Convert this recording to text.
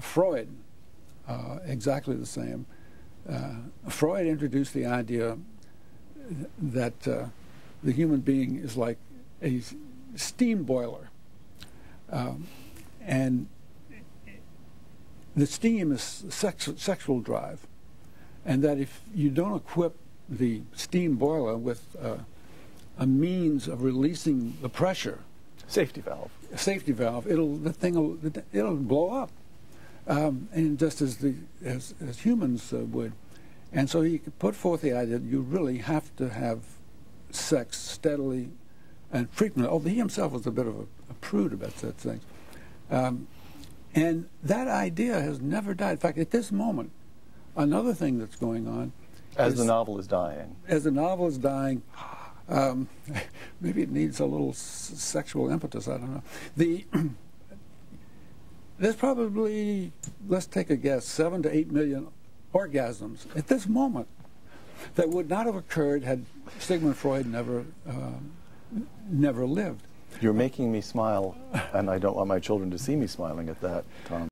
Freud, exactly the same. Freud introduced the idea that the human being is like a steam boiler, and the steam is sexual drive, and that if you don't equip the steam boiler with a means of releasing the pressure, safety valve, it'll blow up, and just as as humans would. And so he put forth the idea that you really have to have sex steadily and frequently, although he himself was a bit of a prude about such things. And that idea has never died. In fact, at this moment, another thing that's going on as the novel is dying. As the novel is dying, maybe it needs a little sexual impetus, I don't know. There's probably, let's take a guess, 7 to 8 million orgasms at this moment that would not have occurred had Sigmund Freud never lived. You're making me smile, and I don't want my children to see me smiling at that, Tom.